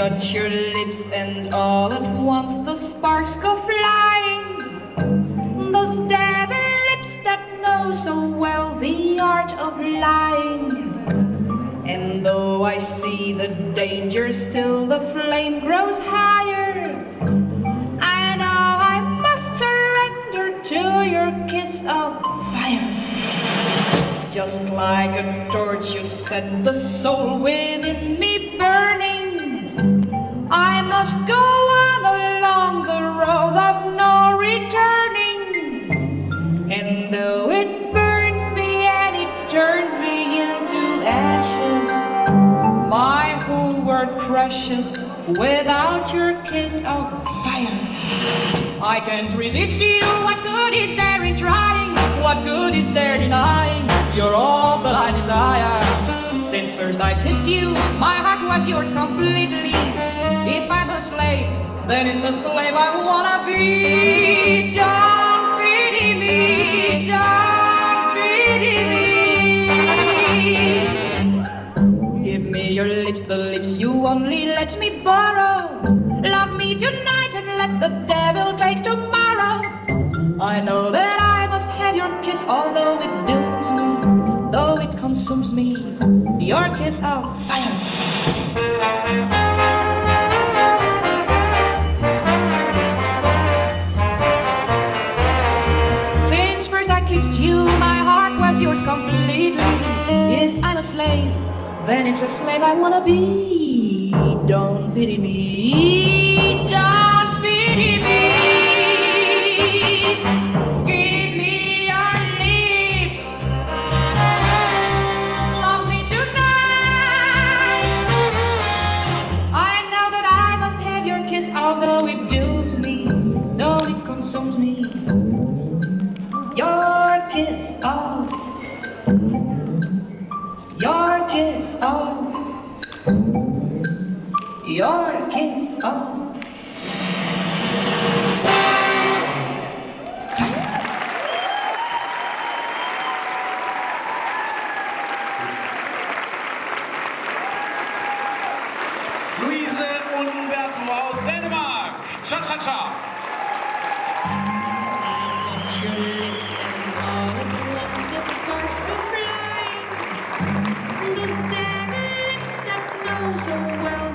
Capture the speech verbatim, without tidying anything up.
touch your lips, and all at once the sparks go flying. Those devil lips that know so well the art of lying. And though I see the danger, still the flame grows higher. I know I must surrender to your kiss of fire. Just like a torch, you set the soul within me burning. I must go on along the road of no returning. And though it burns me and it turns me into ashes, my whole world crashes without your kiss of fire. I can't resist you, what good is there in trying? What good is there denying? You're all that I desire. Since first I kissed you, my heart was yours completely. If I'm a slave, then it's a slave I wanna be. Don't pity me, don't pity me. Give me your lips, the lips you only let me borrow. Love me tonight and let the devil take tomorrow. I know that I must have your kiss, although it dooms me, though it consumes me, your kiss of fire. You, my heart was yours completely. If I'm a slave, then it's a slave I wanna be. Don't pity me, don't pity me. Give me your lips, love me tonight. I know that I must have your kiss, although it dooms me, though it consumes me. Your kiss of, your kiss of, your kiss of. Louise und Umberto aus Dänemark. Cha cha cha. So well.